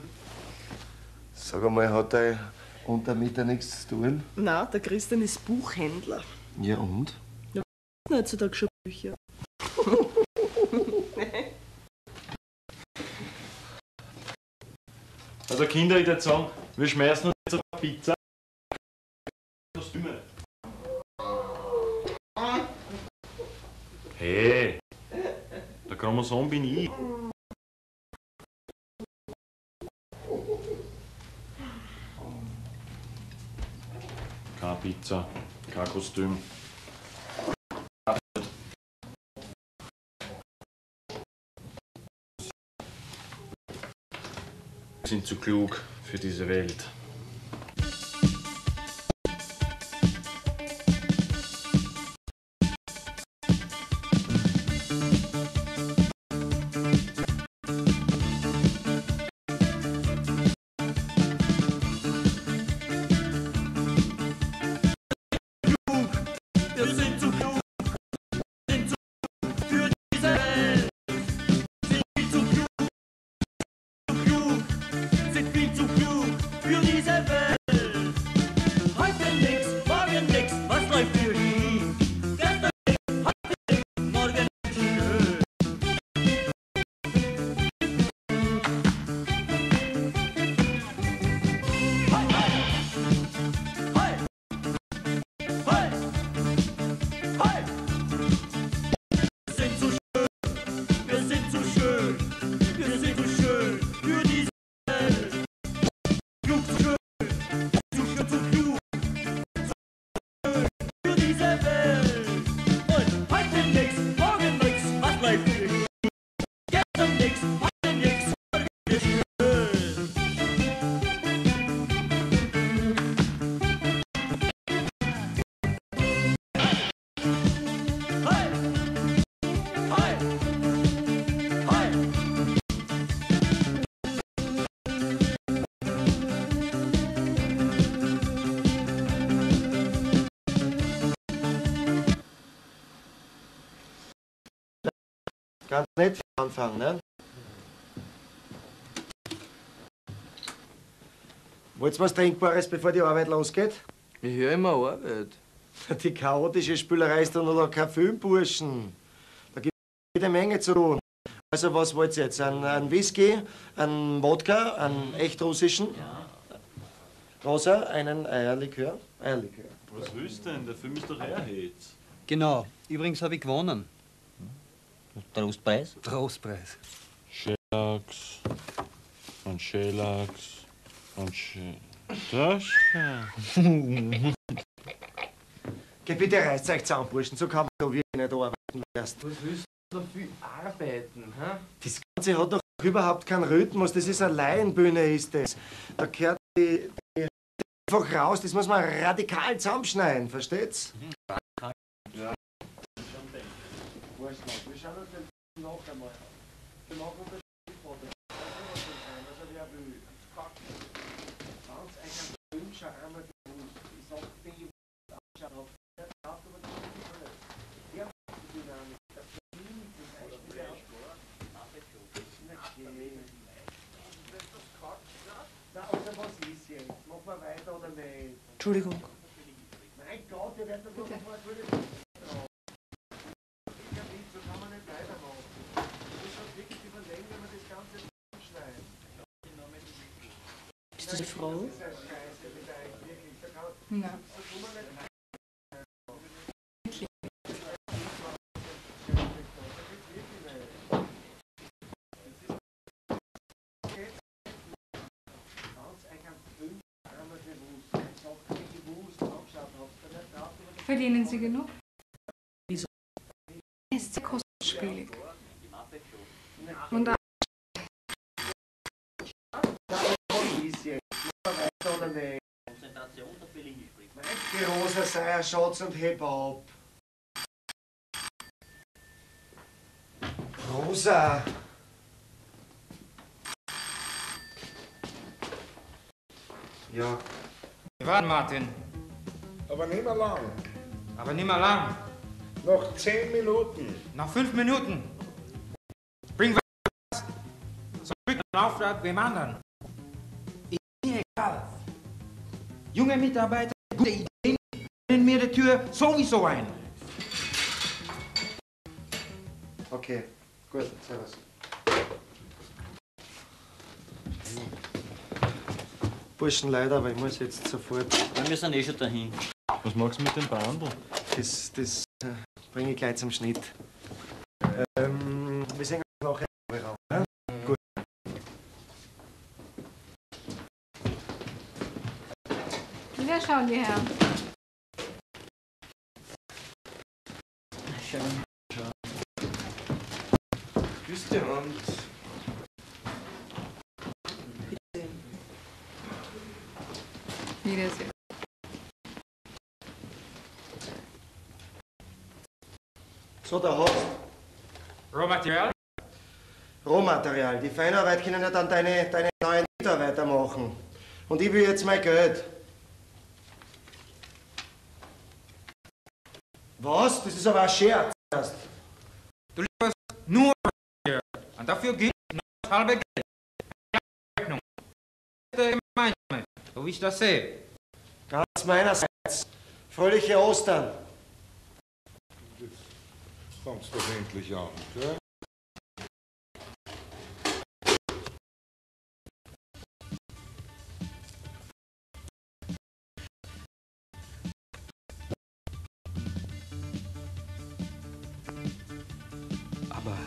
Sag einmal, hat er unter Mittag nichts zu tun? Nein, der Christian ist Buchhändler. Ja und? Ja, heutzutage schon Bücher. Also Kinder, ich würde sagen, wir schmeißen uns jetzt auf eine Pizza. Kostüme. Hey, der Chromosom bin ich. Keine Pizza, kein Kostüm. Wir sind zu klug für diese Welt. Ganz nett anfangen, ne? Wollt's was Trinkbares, bevor die Arbeit losgeht? Ich höre immer Arbeit. Die chaotische Spülerei ist doch noch kein Filmburschen. Da gibt es jede Menge zu tun. Also, was wollt's jetzt? Ein Whisky, ein Wodka, einen echt russischen? Ja. Rosa, einen Eierlikör. Eierlikör. Was willst du denn? Der Film ist doch Eierhitz. Genau. Übrigens habe ich gewonnen. Trostpreis? Trostpreis. Schellax und Schellax und Schellax. Geh bitte, reißt euch zusammen, Burschen, so kann man doch wirklich nicht arbeiten lassen. Was willst du da viel arbeiten, hä? Das Ganze hat doch überhaupt keinen Rhythmus, das ist eine Laienbühne, ist das. Da gehört die einfach raus, das muss man radikal zusammenschneiden, versteht's? Ja. Wir schauen uns den noch einmal an. Wir machen unterschiedliche Fotos. Das muss so sein, was er will. Franz, ein wünscher armer Beruf. Ich sag dir, ich muss anschauen. Der braucht aber die Schule. Der braucht die Dynamik. Das verdient sich eigentlich auch. Na, also was ist jetzt? Machen wir weiter oder nicht? Entschuldigung. Mein Gott, wir werden doch noch Frau? Nein. Verdienen Sie genug? Wieso? Es ist sehr kostspielig. Und die Rosa sei ein Schatz und heb ab. Rosa! Ja. Wir waren, Martin. Aber nicht mehr lang. Aber nicht mehr lang. Noch 10 Minuten. Noch 5 Minuten. Bring was. So kriegt man einen Auftrag wem anderen. Ist mir egal. Junge Mitarbeiter, gute Ideen, bringen mir die Tür sowieso ein. Okay, gut, servus. Burschen, leider, aber ich muss jetzt sofort. Wir müssen eh schon dahin. Was magst du mit dem Behandel? Das bringe ich gleich zum Schnitt. Wir sehen uns nachher im Raum. Ne? Mhm. Gut. Ja, schauen wir her. Schön. Christian und. Wiedersehen. So, der Host. Rohmaterial? Rohmaterial. Die Feinarbeit können ja dann deine neuen Mitarbeiter machen. Und ich will jetzt mein Geld. Was? Das ist aber ein Scherz. Du lieferst nur Rohmaterial. Und dafür gibt es noch das halbe Geld. Rechnung. So wie ich das sehe. Ganz meinerseits. Fröhliche Ostern. Jetzt kommst du endlich an, gell? Aber...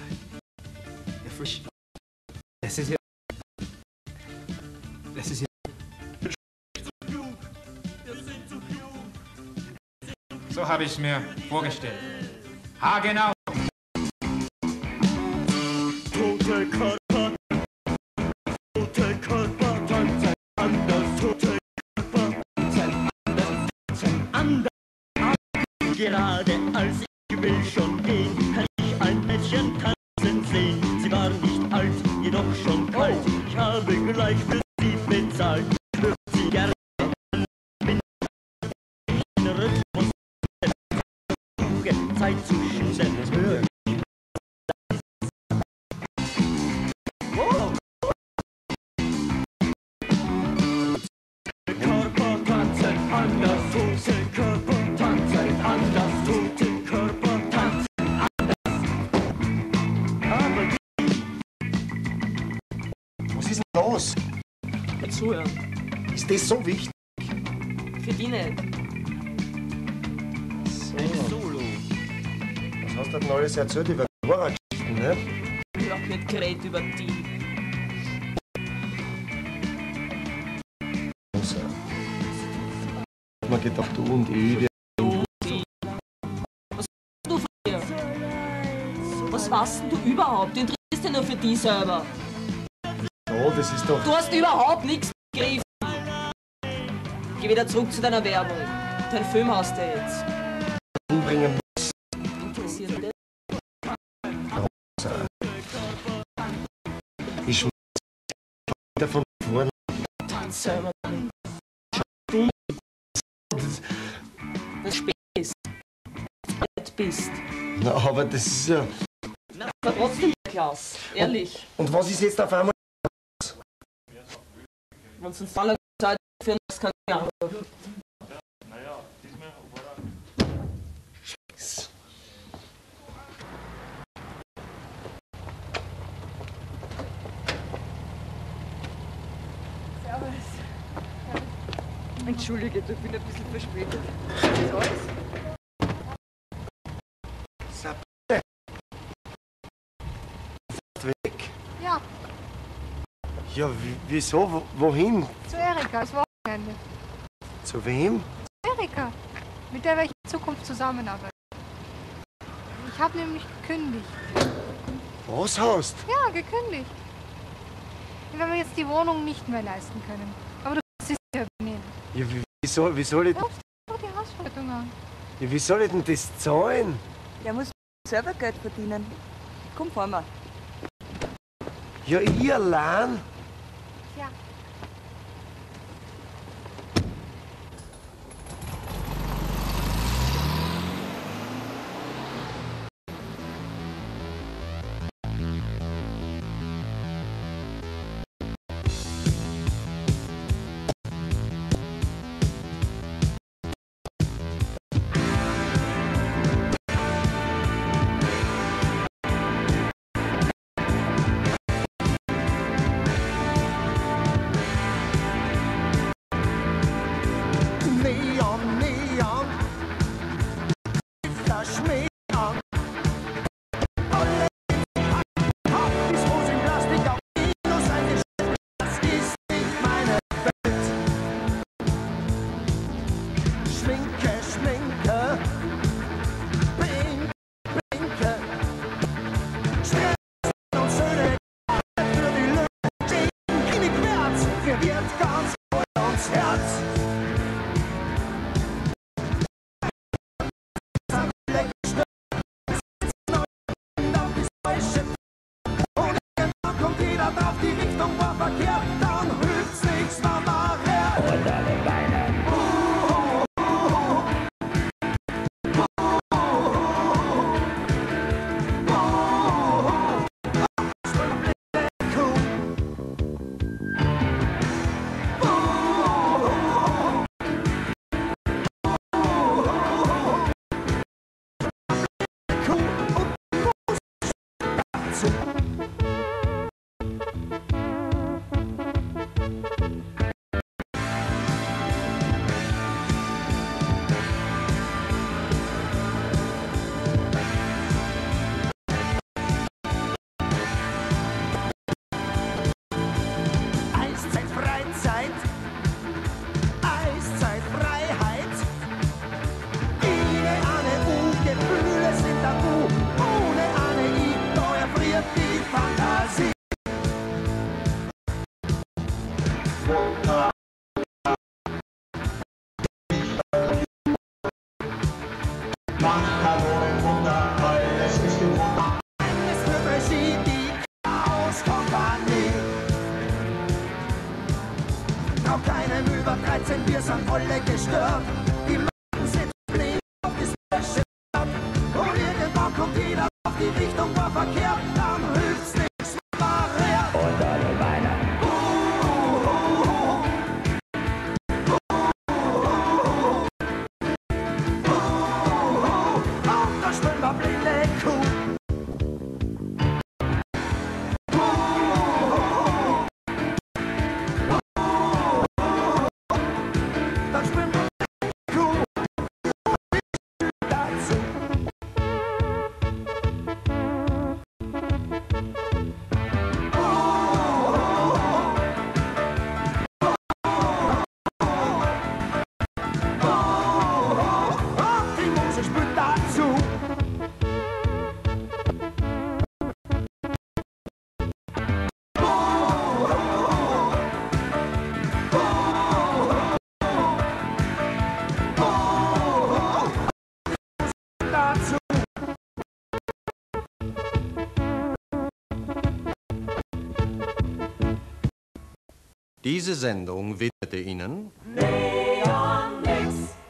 Ja, frisch. Das ist ja... Das ist ja... So habe ich es mir vorgestellt. Ah, genau. Tote Körper, tote Körper, tanzen anders, tote Körper, tanzen anders. Gerade als ich will schon gehen, kann ich ein Mädchen tanzen sehen. Sie war nicht alt, jedoch schon kalt. Ich habe gleich für sie bezahlt. Ich würde sie gerne mit einem Rhythmus. Zeit zu schießen, das höre ich. Wow! Körper tanzen anders, tote Körper tanzen anders, tote Körper tanzen anders. Aber die... Was ist denn los? Zuhören. Ist das so wichtig? Für die nicht. So. Was hast du denn alles erzählt über die Horrorgeschichten, ne? Ich hab nicht geredet über die. Also, man geht auf du und ich. Was hast du von dir? Was weißt denn du überhaupt? Du interessierst dich nur für die selber. Oh, das ist doch... Du hast überhaupt nichts begriffen. Geh wieder zurück zu deiner Werbung. Dein Film hast du jetzt. Umbringen. Ich schmeiß davon vorne. Tanze, das spät ist. Alt bist. Na, aber das ist ja. Na, aber trotzdem, Klaus. Ehrlich. Und was ist jetzt auf einmal? Wenn es uns alle Zeit für das kann ich auch. Naja, diesmal war er. Scheiße. Entschuldige, ich bin ein bisschen verspätet. Das ist alles. Sabine! Fährst weg? Ja. Ja, wieso? Wohin? Zu Erika, das Wochenende. Zu wem? Zu Erika. Mit der war ich Zukunft zusammenarbeiten. Ich habe nämlich gekündigt. Was hast? Ja, gekündigt. Wenn wir jetzt die Wohnung nicht mehr leisten können. Aber du kannst es ja übernehmen. Ja, wie soll ich... Ja, die Hausverwaltung an. Ja, wie soll ich denn das zahlen? Ja, muss selber Geld verdienen. Komm, fahren wir. Ja, ihr allein? Ja. Diese Sendung widmete Ihnen Neon Mix.